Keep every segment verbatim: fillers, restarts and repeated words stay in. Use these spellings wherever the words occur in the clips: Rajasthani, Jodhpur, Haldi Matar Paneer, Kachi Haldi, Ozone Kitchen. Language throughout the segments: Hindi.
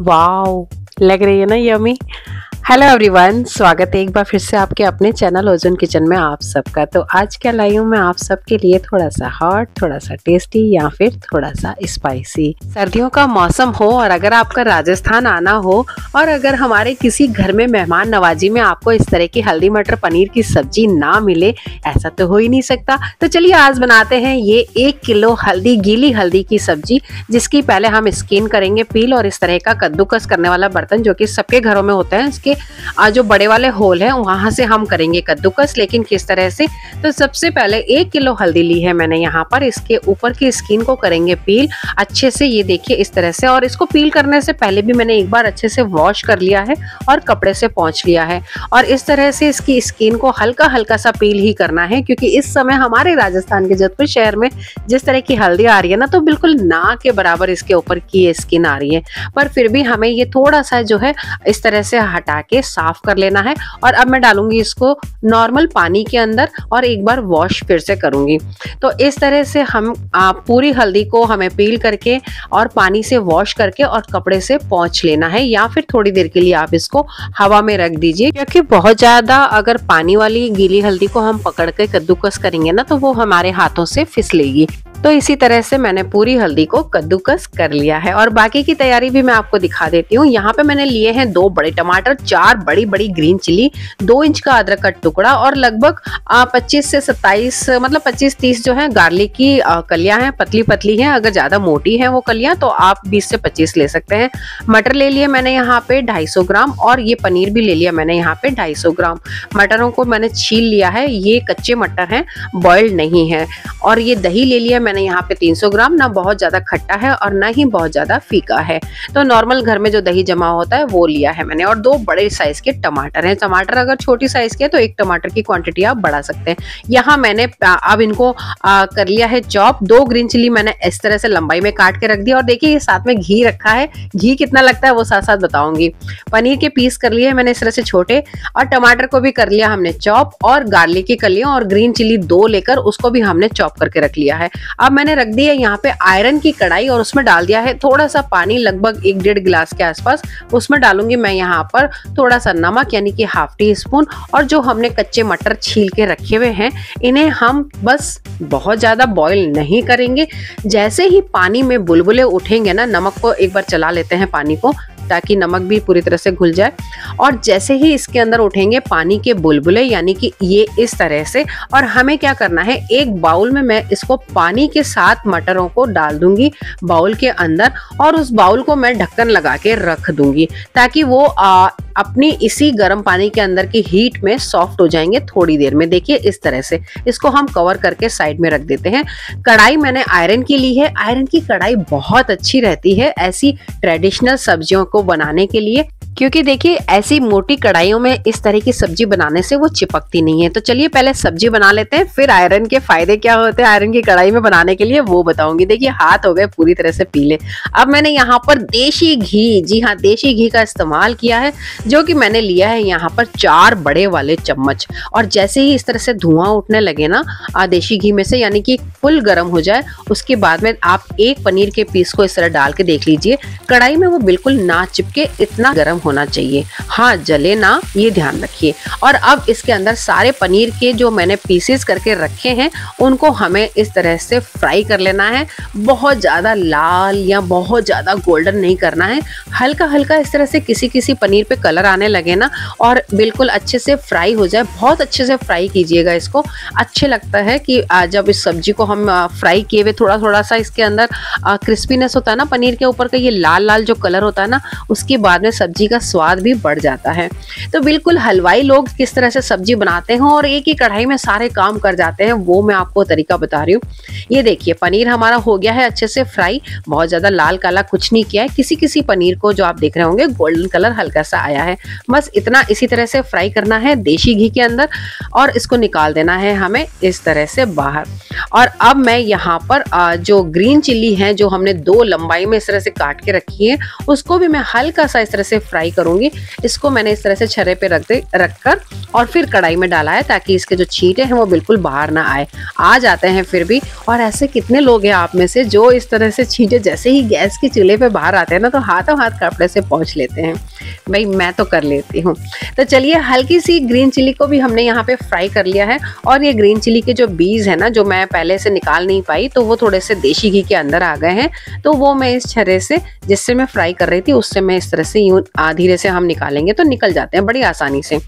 वाओ, लग रही है ना यमी। हेलो एवरीवन, स्वागत है एक बार फिर से आपके अपने चैनल ओजोन किचन में आप सबका। तो आज क्या लाई हूँ मैं आप सबके लिए, थोड़ा सा हॉट, थोड़ा सा टेस्टी या फिर थोड़ा सा स्पाइसी। सर्दियों का मौसम हो और अगर आपका राजस्थान आना हो और अगर हमारे किसी घर में मेहमान नवाजी में आपको इस तरह की हल्दी मटर पनीर की सब्जी ना मिले, ऐसा तो हो ही नहीं सकता। तो चलिए आज बनाते हैं ये एक किलो हल्दी, गीली हल्दी की सब्जी, जिसकी पहले हम स्किन करेंगे पील और इस तरह का कद्दूकस करने वाला बर्तन जो कि सबके घरों में होता है, इसके जो बड़े वाले होल है वहां से हम करेंगे कद्दूकस, लेकिन किस तरह से। तो सबसे पहले एक किलो हल्दी ली है मैंने यहाँ पर, इसके ऊपर की स्किन को करेंगे पील अच्छे से, ये देखिए इस तरह से। और इसको पील करने से पहले भी मैंने एक बार अच्छे से वॉश कर लिया है और कपड़े से पोंछ लिया है। और इस तरह से इसकी स्किन को हल्का हल्का सा पील ही करना है, क्योंकि इस समय हमारे राजस्थान के जोधपुर शहर में जिस तरह की हल्दी आ रही है ना, तो बिल्कुल ना के बराबर इसके ऊपर की स्किन आ रही है। पर फिर भी हमें ये थोड़ा सा जो है इस तरह से हटा के साफ कर लेना है। और अब मैं डालूंगी इसको नॉर्मल पानी के अंदर और एक बार वॉश फिर से करूंगी। तो इस तरह से हम आ, पूरी हल्दी को हमें पील करके और पानी से वॉश करके और कपड़े से पोंछ लेना है, या फिर थोड़ी देर के लिए आप इसको हवा में रख दीजिए, क्योंकि बहुत ज्यादा अगर पानी वाली गीली हल्दी को हम पकड़ के कद्दूकस करेंगे ना, तो वो हमारे हाथों से फिसलेगी। तो इसी तरह से मैंने पूरी हल्दी को कद्दूकस कर लिया है और बाकी की तैयारी भी मैं आपको दिखा देती हूँ। यहाँ पे मैंने लिए हैं दो बड़े टमाटर, चार बड़ी बड़ी ग्रीन चिली, दो इंच का अदरक का टुकड़ा और लगभग पच्चीस से सत्ताईस, मतलब पच्चीस तीस जो है गार्लिक की कलियां हैं, पतली पतली हैं। अगर ज्यादा मोटी हैं वो कलियां तो आप बीस से पच्चीस ले सकते हैं। मटर ले लिए मैंने यहाँ पे ढाई सौ ग्राम, और ये पनीर भी ले लिया मैंने यहाँ पे ढाई सौ ग्राम। मटरों को मैंने छील लिया है, ये कच्चे मटर हैं, बॉइल्ड नहीं है। और ये दही ले लिया मैंने यहाँ पे तीन सौ ग्राम, ना बहुत ज्यादा खट्टा है और ना ही बहुत ज्यादा फीका है, तो नॉर्मल घर में जो दही जमा होता है वो लिया है मैंने। और दो बड़े साइज के टमाटर हैं, टमाटर अगर छोटी साइज के तो एक टमाटर की क्वांटिटी आप बढ़ा सकते हैं। यहाँ मैंने अब इनको आ, कर लिया है चॉप। दो ग्रीन चिली मैंने इस तरह से लंबाई में काट के रख दिया, और देखिए ये साथ में घी रखा है, घी कितना लगता है वो साथ साथ बताऊंगी। पनीर के पीस कर लिए मैंने इस तरह से छोटे, और टमाटर को भी कर लिया हमने चॉप, और गार्लिक की कलियां और ग्रीन चिली दो लेकर उसको भी हमने चॉप करके रख लिया है। अब मैंने रख दी है यहाँ पे आयरन की कढ़ाई और उसमें डाल दिया है थोड़ा सा पानी, लगभग एक डेढ़ गिलास के आसपास। उसमें डालूंगी मैं यहाँ पर थोड़ा सा नमक, यानी कि हाफ टी स्पून, और जो हमने कच्चे मटर छील के रखे हुए हैं इन्हें हम बस बहुत ज़्यादा बॉईल नहीं करेंगे। जैसे ही पानी में बुलबुले उठेंगे ना, नमक को एक बार चला लेते हैं पानी को, ताकि नमक भी पूरी तरह से घुल जाए। और जैसे ही इसके अंदर उठेंगे पानी के बुलबुले, यानी कि ये इस तरह से। और हमें क्या करना है, एक बाउल में मैं इसको पानी के साथ मटरों को डाल दूंगी बाउल के अंदर, और उस बाउल को मैं ढक्कन लगा के रख दूंगी, ताकि वो आ, अपनी इसी गर्म पानी के अंदर की हीट में सॉफ्ट हो जाएंगे थोड़ी देर में। देखिए इस तरह से इसको हम कवर करके साइड में रख देते हैं। कढ़ाई मैंने आयरन की ली है, आयरन की कढ़ाई बहुत अच्छी रहती है ऐसी ट्रेडिशनल सब्जियों को बनाने के लिए, क्योंकि देखिए ऐसी मोटी कढ़ाइयों में इस तरह की सब्जी बनाने से वो चिपकती नहीं है। तो चलिए पहले सब्जी बना लेते हैं, फिर आयरन के फायदे क्या होते हैं आयरन की कढ़ाई में बनाने के लिए वो बताऊंगी। देखिए हाथ हो गए पूरी तरह से पीले। अब मैंने यहाँ पर देशी घी, जी हाँ देशी घी का इस्तेमाल किया है, जो कि मैंने लिया है यहाँ पर चार बड़े वाले चम्मच। और जैसे ही इस तरह से धुआं उठने लगे ना देशी घी में से, यानी कि फुल गर्म हो जाए, उसके बाद में आप एक पनीर के पीस को इस तरह डाल के देख लीजिए। कढ़ाई में वो बिल्कुल ना चिपके, इतना गर्म होना चाहिए, हाँ जले ना, ये ध्यान रखिए। और अब इसके अंदर सारे पनीर के जो मैंने पीसेस करके रखे हैं उनको हमें इस तरह से फ्राई कर लेना है। बहुत ज़्यादा लाल या बहुत ज़्यादा गोल्डन नहीं करना है, हल्का हल्का इस तरह से किसी किसी पनीर पे कलर आने लगे ना, और बिल्कुल अच्छे से फ्राई हो जाए। बहुत अच्छे से फ्राई कीजिएगा इसको, अच्छे लगता है कि जब इस सब्जी को हम फ्राई किए हुए थोड़ा थोड़ा सा इसके अंदर क्रिस्पीनेस होता है ना पनीर के ऊपर का, ये लाल लाल जो कलर होता है ना, उसके बाद में सब्जी का स्वाद भी बढ़ जाता है। तो बिल्कुल हलवाई लोग किस तरह से सब्जी बनाते हैं और एक ही कढ़ाई में सारे काम कर जाते हैं, वो मैं आपको तरीका बता रही हूँ। ये देखिए पनीर हमारा हो गया है अच्छे से फ्राई, बहुत ज़्यादा लाल काला कुछ नहीं किया है, किसी किसी पनीर को जो आप देख रहे होंगे गोल्डन कलर हल्का सा आया है। बस इतना इसी तरह से फ्राई करना है देशी घी के अंदर, और इसको निकाल देना है हमें इस तरह से बाहर। और अब मैं यहाँ पर जो ग्रीन चिली है, जो हमने दो लंबाई में इस तरह से काट के रखी है, उसको भी मैं हल्का सा इस तरह से फ्राई फ्राई करूंगी। इसको मैंने इस तरह से छर्रे पे रख दे रखकर और फिर कढ़ाई में डाला है ताकि इसके जो छींटे हैं वो बिल्कुल बाहर ना आए। आ जाते हैं फिर भी, और ऐसे कितने लोग हैं आप में से जो इस तरह से छींटे जैसे ही गैस के चूल्हे पे बाहर आते हैं ना तो हाथों हाथ कपड़े से पोंछ लेते हैं। भाई मैं तो कर लेती हूँ। तो चलिए, हल्की सी ग्रीन चिली को भी हमने यहाँ पे फ्राई कर लिया है और ये ग्रीन चिली के जो बीज है ना, जो मैं पहले से निकाल नहीं पाई तो वो थोड़े से देशी घी के अंदर आ गए हैं, तो वो मैं इस छर्रे से जिससे मैं फ्राई कर रही थी उससे मैं इस तरह से यूं धीरे से हम निकालेंगे तो निकल जाते हैं बड़ी आसानी से।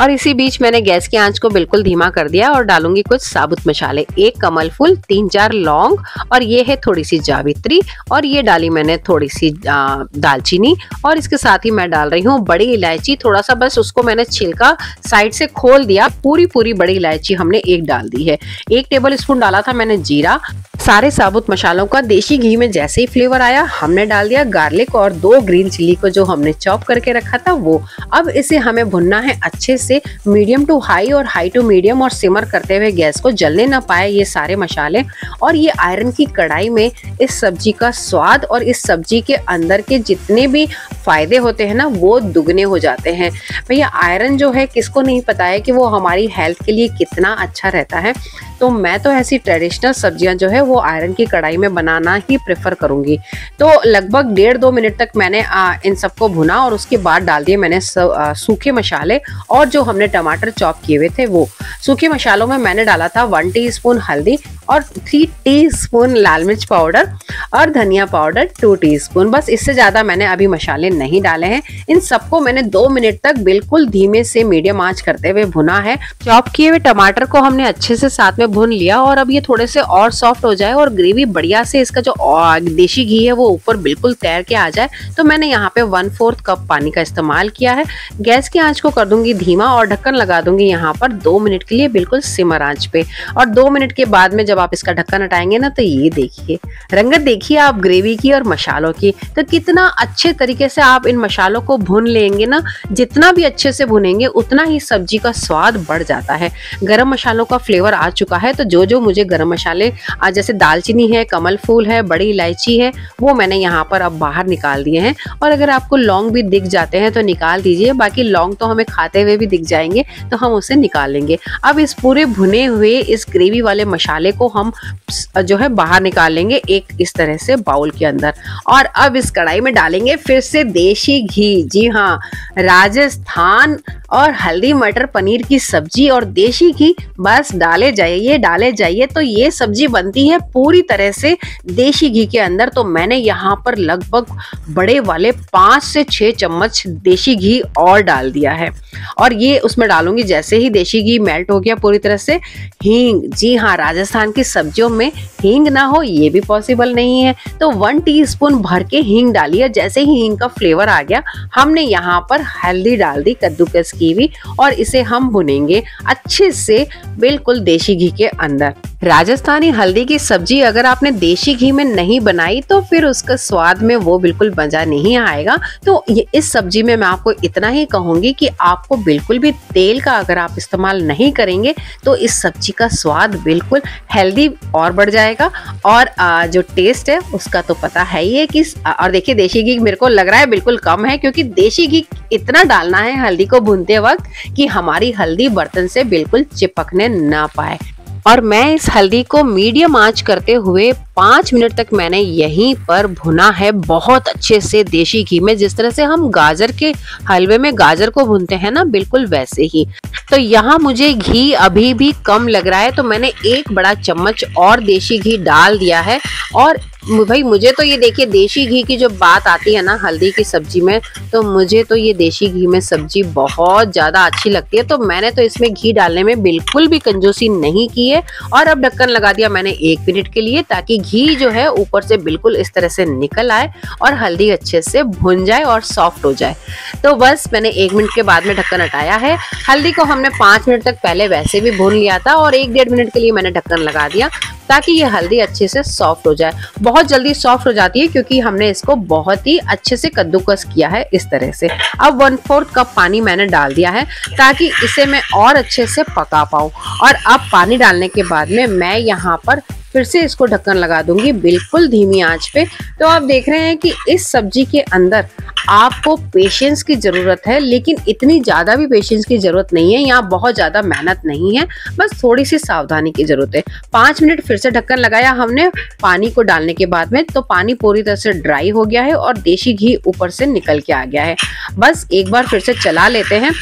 और इसी बीच मैंने गैस की आंच को बिल्कुल धीमा कर दिया और डालूंगी कुछ साबुत मसाले, एक कमल फूल, तीन चार लौंग, और ये है थोड़ी सी जावित्री, और ये डाली मैंने थोड़ी सी दालचीनी, और इसके साथ ही मैं डाल रही हूँ बड़ी इलायची, थोड़ा सा बस उसको मैंने छिलका साइड से खोल दिया, पूरी पूरी बड़ी इलायची हमने एक डाल दी है। एक टेबल स्पून डाला था मैंने जीरा। सारे साबुत मसालों का देशी घी में जैसे ही फ्लेवर आया हमने डाल दिया गार्लिक और दो ग्रीन चिली को जो हमने चॉप करके रखा था वो। अब इसे हमें भुनना है अच्छे से मीडियम टू हाई और हाई टू मीडियम और सिमर करते हुए, गैस को जलने ना पाए ये सारे मसाले। और ये आयरन की कढ़ाई में इस सब्जी का स्वाद और इस सब्जी के अंदर के जितने भी फायदे होते हैं ना वो दुगने हो जाते हैं। भैया आयरन जो है किसको नहीं पता है कि वो हमारी हेल्थ के लिए कितना अच्छा रहता है। तो मैं तो ऐसी ट्रेडिशनल सब्जियां जो है वो आयरन की कढ़ाई में बनाना ही प्रेफर करूंगी। तो लगभग डेढ़ दो मिनट तक मैंने आ, इन सबको भुना और उसके बाद डाल दिए मैंने स, आ, सूखे मसाले और जो हमने टमाटर चॉप किए हुए थे वो। सूखे मसालों में मैंने डाला था वन टीस्पून हल्दी और थ्री टीस्पून लाल मिर्च पाउडर और धनिया पाउडर टू टीस्पून, बस इससे ज़्यादा मैंने अभी मसाले नहीं डाले हैं। इन सबको मैंने दो मिनट तक बिल्कुल धीमे से मीडियम आंच करते हुए भुना है। चॉप किए हुए टमाटर को हमने अच्छे से साथ में भुन लिया और अब ये थोड़े से और सॉफ्ट हो जाए और ग्रेवी बढ़िया से इसका जो देशी घी है वो ऊपर बिल्कुल तैर के आ जाए तो मैंने यहाँ पे वन फोर्थ कप पानी का इस्तेमाल किया है। गैस की आँच को कर दूंगी धीमा और ढक्कन लगा दूंगी यहाँ पर दो मिनट के लिए बिल्कुल सिमर आँच पे। और दो मिनट के बाद में जब आप इसका ढक्कन हटाएंगे ना तो ये देखिए रंगत देखिए आप ग्रेवी की और मसालों की। तो कितना अच्छे तरीके से आप इन मसालों को भून लेंगे ना, जितना भी अच्छे से भुनेंगे उतना ही सब्जी का स्वाद बढ़ जाता है। गरम मसालों का फ्लेवर आ चुका है तो जो जो मुझे गरम मसाले जैसे दालचीनी है, कमल फूल है, बड़ी इलायची है वो मैंने यहाँ पर अब बाहर निकाल दिए हैं। और अगर आपको लौंग भी दिख जाते हैं तो निकाल दीजिए, बाकी लौंग तो हमें खाते हुए भी दिख जाएंगे तो हम उसे निकाल लेंगे। अब इस पूरे भुने हुए इस ग्रेवी वाले मसाले को हम जो है बाहर निकाल लेंगे एक इस तरह से बाउल के अंदर। और अब इस कढ़ाई में डालेंगे फिर से देशी घी। जी हाँ, राजस्थान और हल्दी मटर पनीर की सब्जी और देशी घी, बस डाले जाइए डाले जाइए तो ये सब्जी बनती है पूरी तरह से देशी घी के अंदर। तो मैंने यहाँ पर लगभग बड़े वाले पाँच से छः चम्मच देशी घी और डाल दिया है और ये उसमें डालूंगी। जैसे ही देशी घी मेल्ट हो गया पूरी तरह से, हींग। जी हाँ, राजस्थान की सब्जियों में हींग ना हो ये भी पॉसिबल नहीं है, तो वन टीस्पून भर के हींग डालिए। जैसे ही हींग का फ्लेवर आ गया हमने यहाँ पर हल्दी डाल दी कद्दूकस की हुई और इसे हम भुनेंगे अच्छे से बिल्कुल देशी घी के अंदर। राजस्थानी हल्दी की सब्जी अगर आपने देशी घी में नहीं बनाई तो फिर उसका स्वाद में वो बिल्कुल मजा नहीं आएगा। तो इस सब्जी में मैं आपको इतना ही कहूँगी कि आपको बिल्कुल भी तेल का अगर आप इस्तेमाल नहीं करेंगे तो इस सब्जी का स्वाद बिल्कुल हेल्दी और बढ़ जाएगा और जो टेस्ट है उसका तो पता है ही है। कि और देखिए देशी घी मेरे को लग रहा है बिल्कुल कम है क्योंकि देशी घी इतना डालना है हल्दी को भूनते वक्त कि हमारी हल्दी बर्तन से बिल्कुल चिपकने ना पाए। और मैं इस हल्दी को मीडियम आंच करते हुए पाँच मिनट तक मैंने यहीं पर भुना है बहुत अच्छे से देशी घी में, जिस तरह से हम गाजर के हलवे में गाजर को भूनते हैं ना बिल्कुल वैसे ही। तो यहाँ मुझे घी अभी भी कम लग रहा है तो मैंने एक बड़ा चम्मच और देशी घी डाल दिया है। और भाई मुझे तो ये देखिए देशी घी की जो बात आती है ना हल्दी की सब्जी में, तो मुझे तो ये देशी घी में सब्जी बहुत ज़्यादा अच्छी लगती है। तो मैंने तो इसमें घी डालने में बिल्कुल भी कंजूसी नहीं की है। और अब ढक्कन लगा दिया मैंने एक मिनट के लिए ताकि घी जो है ऊपर से बिल्कुल इस तरह से निकल आए और हल्दी अच्छे से भुन जाए और सॉफ्ट हो जाए। तो बस मैंने एक मिनट के बाद में ढक्कन हटाया है। हल्दी को हमने पाँच मिनट तक पहले वैसे भी भून लिया था और एक डेढ़ मिनट के लिए मैंने ढक्कन लगा दिया ताकि ये हल्दी अच्छे से सॉफ्ट हो जाए। बहुत जल्दी सॉफ्ट हो जाती है क्योंकि हमने इसको बहुत ही अच्छे से कद्दूकस किया है इस तरह से। अब वन फोर्थ कप पानी मैंने डाल दिया है ताकि इसे मैं और अच्छे से पका पाऊँ। और अब पानी डालने के बाद में मैं यहाँ पर फिर से इसको ढक्कन लगा दूंगी बिल्कुल धीमी आंच पे। तो आप देख रहे हैं कि इस सब्जी के अंदर आपको पेशेंस की ज़रूरत है, लेकिन इतनी ज़्यादा भी पेशेंस की ज़रूरत नहीं है, यहाँ बहुत ज़्यादा मेहनत नहीं है, बस थोड़ी सी सावधानी की ज़रूरत है। पाँच मिनट फिर से ढक्कन लगाया हमने पानी को डालने के बाद में, तो पानी पूरी तरह से ड्राई हो गया है और देसी घी ऊपर से निकल के आ गया है। बस एक बार फिर से चला लेते हैं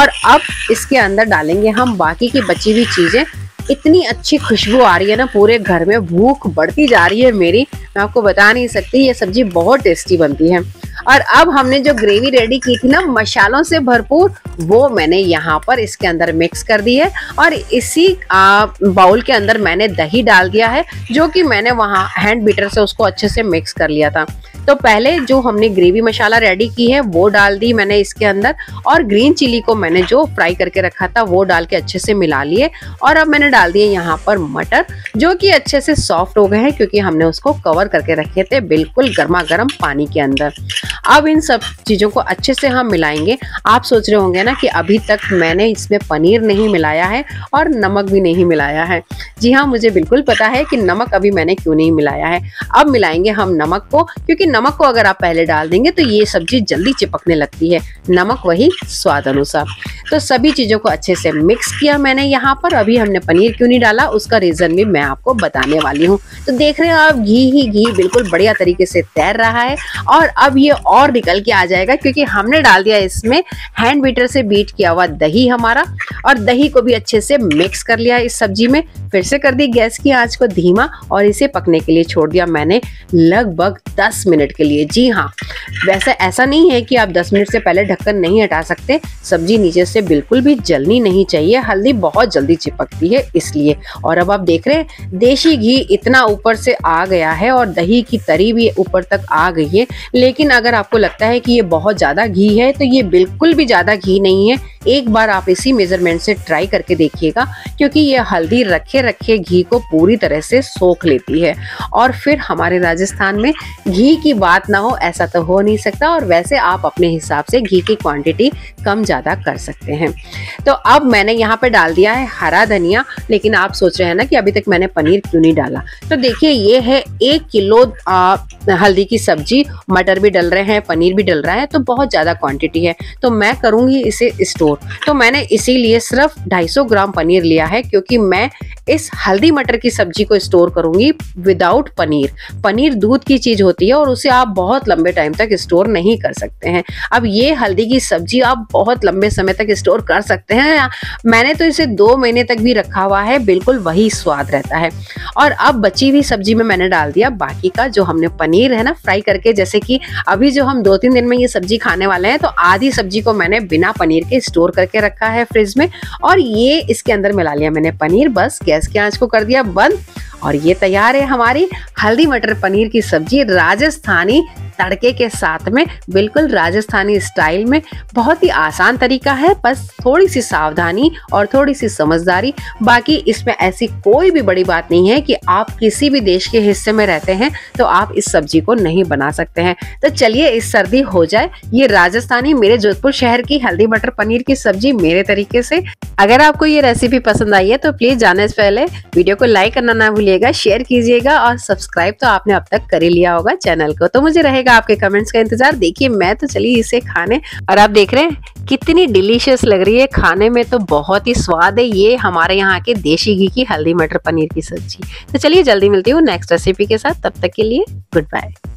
और अब इसके अंदर डालेंगे हम बाकी की बची हुई चीज़ें। इतनी अच्छी खुशबू आ रही है ना पूरे घर में, भूख बढ़ती जा रही है मेरी, मैं आपको बता नहीं सकती। ये सब्जी बहुत टेस्टी बनती है। और अब हमने जो ग्रेवी रेडी की थी ना मसालों से भरपूर, वो मैंने यहाँ पर इसके अंदर मिक्स कर दी है और इसी बाउल के अंदर मैंने दही डाल दिया है, जो कि मैंने वहाँ हैंड बीटर से उसको अच्छे से मिक्स कर लिया था। तो पहले जो हमने ग्रेवी मसाला रेडी की है वो डाल दी मैंने इसके अंदर, और ग्रीन चिली को मैंने जो फ्राई करके रखा था वो डाल के अच्छे से मिला लिए। और अब मैंने डाल दिए यहाँ पर मटर, जो कि अच्छे से सॉफ्ट हो गए हैं क्योंकि हमने उसको कवर करके रखे थे बिल्कुल गर्मा गर्म पानी के अंदर। अब इन सब चीज़ों को अच्छे से हम मिलाएंगे। आप सोच रहे होंगे ना कि अभी तक मैंने इसमें पनीर नहीं मिलाया है और नमक भी नहीं मिलाया है। जी हाँ, मुझे बिल्कुल पता है कि नमक अभी मैंने क्यों नहीं मिलाया है। अब मिलाएंगे हम नमक को, क्योंकि नमक को अगर आप पहले डाल देंगे तो ये सब्जी जल्दी चिपकने लगती है। नमक वही स्वाद अनुसार। तो सभी चीज़ों को अच्छे से मिक्स किया मैंने यहाँ पर। अभी हमने पनीर क्यों नहीं डाला उसका रीज़न भी मैं आपको बताने वाली हूँ। तो देख रहे हो आप घी ही घी बिल्कुल बढ़िया तरीके से तैर रहा है और अब ये और निकल के आ जाएगा, क्योंकि हमने डाल दिया इसमें हैंड बीटर से बीट किया हुआ दही हमारा, और दही को भी अच्छे से मिक्स कर लिया इस सब्जी में। फिर से कर दी गैस की आंच को धीमा और इसे पकने के लिए छोड़ दिया मैंने लगभग दस मिनट के लिए। जी हाँ, वैसे ऐसा नहीं है कि आप दस मिनट से पहले ढक्कन नहीं हटा सकते। सब्जी नीचे से बिल्कुल भी जलनी नहीं चाहिए, हल्दी बहुत जल्दी चिपकती है इसलिए। और अब आप देख रहे हैं देसी घी इतना ऊपर से आ गया है और दही की तरी भी ऊपर तक आ गई है। लेकिन अगर आपको लगता है कि ये बहुत ज़्यादा घी है तो ये बिल्कुल भी ज़्यादा घी नहीं है। एक बार आप इसी मेजरमेंट से ट्राई करके देखिएगा, क्योंकि ये हल्दी रखे रखे घी को पूरी तरह से सोख लेती है। और फिर हमारे राजस्थान में घी की बात ना हो ऐसा तो हो नहीं सकता, और वैसे आप अपने हिसाब से घी की क्वांटिटी कम ज़्यादा कर सकते हैं। तो अब मैंने यहाँ पे डाल दिया है हरा धनिया, लेकिन आप सोच रहे हैं ना कि अभी तक मैंने पनीर क्यों नहीं डाला। तो देखिए ये है एक किलो आ, हल्दी की सब्जी, मटर भी डल रहे हैं, पनीर भी डल रहा है, तो बहुत ज़्यादा क्वांटिटी है। तो मैं करूँगी इसे स्टोर, तो मैंने इसीलिए सिर्फ दो सौ पचास ग्राम पनीर लिया है, क्योंकि मैं इस हल्दी मटर की सब्जी को स्टोर करूँगी विदाउट पनीर। पनीर दूध की चीज़ होती है और उसे आप बहुत लंबे टाइम तक स्टोर नहीं कर सकते हैं। अब ये हल्दी की सब्जी आप बहुत लंबे समय तक स्टोर कर सकते हैं। मैंने तो इसे दो महीने तक भी रखा हुआ है, बिल्कुल वही स्वाद रहता है। और अब बची हुई सब्जी में मैंने डाल दिया बाकी का जो हमने पनीर है ना फ्राई करके, जैसे कि अभी जो हम दो तीन दिन में ये सब्जी खाने वाले हैं, तो आधी सब्जी को मैंने बिना पनीर के स्टोर करके रखा है फ्रिज में, और ये इसके अंदर मिला लिया मैंने पनीर। बस गैस की आंच को कर दिया बंद और ये तैयार है हमारी हल्दी मटर पनीर की सब्जी, राजस्थानी तड़के के साथ में, बिल्कुल राजस्थानी स्टाइल में। बहुत ही आसान तरीका है, बस थोड़ी सी सावधानी और थोड़ी सी समझदारी। बाकी इसमें ऐसी कोई भी बड़ी बात नहीं है कि आप किसी भी देश के हिस्से में रहते हैं तो आप इस सब्जी को नहीं बना सकते हैं। तो चलिए इस सर्दी हो जाए ये राजस्थानी मेरे जोधपुर शहर की हल्दी मटर पनीर की सब्जी मेरे तरीके से। अगर आपको ये रेसिपी पसंद आई है तो प्लीज जाने से पहले वीडियो को लाइक करना ना भूलिएगा, शेयर कीजिएगा और सब्सक्राइब तो आपने अब तक कर ही लिया होगा चैनल को। तो मुझे रहेगा आपके कमेंट्स का इंतजार। देखिए मैं तो चली इसे खाने, और आप देख रहे हैं कितनी डिलीशियस लग रही है खाने में, तो बहुत ही स्वाद है ये हमारे यहाँ के देसी घी की हल्दी मटर पनीर की सब्जी। तो चलिए जल्दी मिलती हूँ नेक्स्ट रेसिपी के साथ, तब तक के लिए गुड बाय।